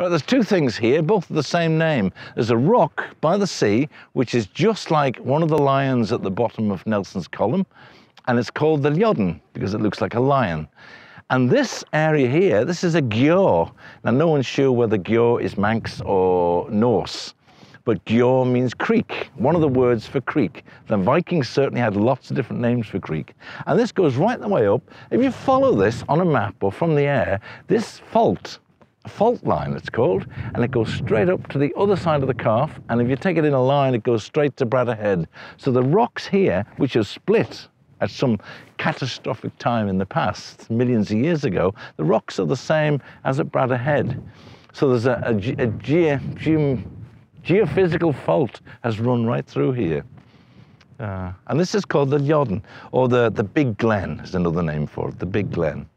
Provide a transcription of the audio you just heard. Well, there's two things here, both of the same name. There's a rock by the sea, which is just like one of the lions at the bottom of Nelson's Column, and it's called the Lhiondaan because it looks like a lion. And this area here, this is a Gyor. Now, no one's sure whether Gyor is Manx or Norse, but Gyor means creek, one of the words for creek. The Vikings certainly had lots of different names for creek. And this goes right the way up. If you follow this on a map or from the air, this fault line it's called, and it goes straight up to the other side of the calf. And if you take it in a line, it goes straight to Bradda Head. So the rocks here, which are split at some catastrophic time in the past, millions of years ago, the rocks are the same as at Bradda Head. So there's a geophysical fault has run right through here. And this is called the Lhiondaan, or the Big Glen is another name for it, the Big Glen.